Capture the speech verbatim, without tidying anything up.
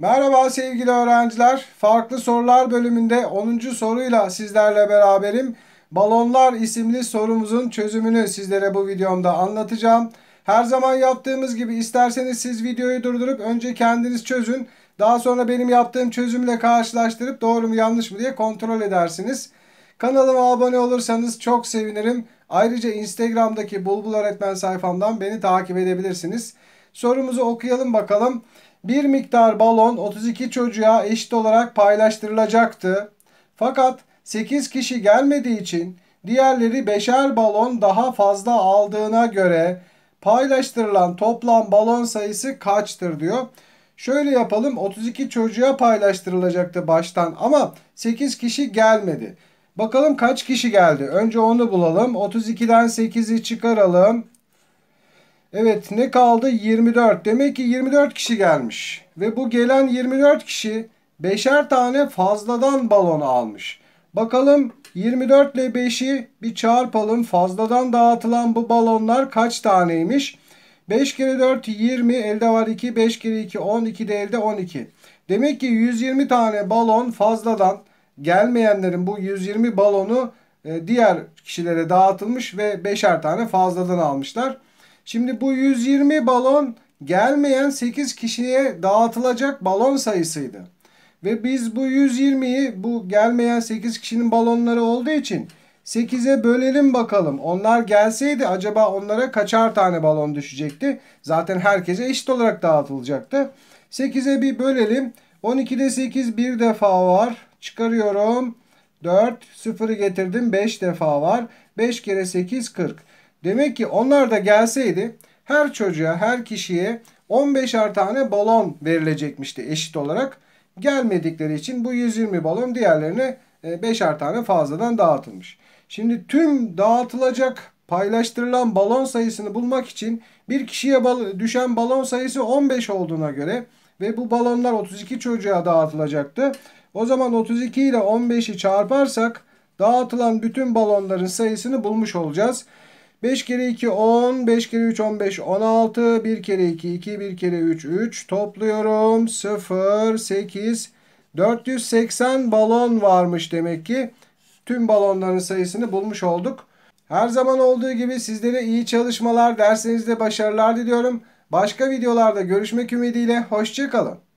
Merhaba sevgili öğrenciler. Farklı sorular bölümünde onuncu soruyla sizlerle beraberim. Balonlar isimli sorumuzun çözümünü sizlere bu videomda anlatacağım. Her zaman yaptığımız gibi isterseniz siz videoyu durdurup önce kendiniz çözün. Daha sonra benim yaptığım çözümle karşılaştırıp doğru mu yanlış mı diye kontrol edersiniz. Kanalıma abone olursanız çok sevinirim. Ayrıca Instagram'daki Bulbul Öğretmen sayfamdan beni takip edebilirsiniz. Sorumuzu okuyalım bakalım. Bir miktar balon otuz iki çocuğa eşit olarak paylaştırılacaktı. Fakat sekiz kişi gelmediği için diğerleri beşer balon daha fazla aldığına göre paylaştırılan toplam balon sayısı kaçtır diyor. Şöyle yapalım, otuz iki çocuğa paylaştırılacaktı baştan ama sekiz kişi gelmedi. Bakalım kaç kişi geldi? Önce onu bulalım. otuz ikiden sekizi çıkaralım. Evet, ne kaldı? yirmi dört. Demek ki yirmi dört kişi gelmiş. Ve bu gelen yirmi dört kişi beşer tane fazladan balonu almış. Bakalım yirmi dört ile beşi bir çarpalım. Fazladan dağıtılan bu balonlar kaç taneymiş? beş kere dört yirmi. Elde var iki. beş kere iki on. iki de elde on iki. Demek ki yüz yirmi tane balon fazladan gelmeyenlerin bu yüz yirmi balonu diğer kişilere dağıtılmış ve beşer tane fazladan almışlar. Şimdi bu yüz yirmi balon gelmeyen sekiz kişiye dağıtılacak balon sayısıydı. Ve biz bu yüz yirmiyi bu gelmeyen sekiz kişinin balonları olduğu için sekize bölelim bakalım. Onlar gelseydi acaba onlara kaçar tane balon düşecekti? Zaten herkese eşit olarak dağıtılacaktı. sekize bir bölelim. on ikide sekiz bir defa var. Çıkarıyorum. dört, sıfırı getirdim. beş defa var. beş kere sekiz kırk. Demek ki onlar da gelseydi her çocuğa, her kişiye on beşer tane balon verilecekmişti eşit olarak. Gelmedikleri için bu yüz yirmi balon diğerlerine beşer tane fazladan dağıtılmış. Şimdi tüm dağıtılacak, paylaştırılan balon sayısını bulmak için bir kişiye düşen balon sayısı on beş olduğuna göre ve bu balonlar otuz iki çocuğa dağıtılacaktı. O zaman otuz iki ile on beşi çarparsak dağıtılan bütün balonların sayısını bulmuş olacağız. beş kere iki on, beş kere üç on beş, on altı, bir kere iki iki, bir kere üç üç, topluyorum sıfır, sekiz, dört yüz seksen balon varmış demek ki. Tüm balonların sayısını bulmuş olduk. Her zaman olduğu gibi sizlere iyi çalışmalar, derslerinizde başarılar diliyorum. Başka videolarda görüşmek ümidiyle, hoşça kalın.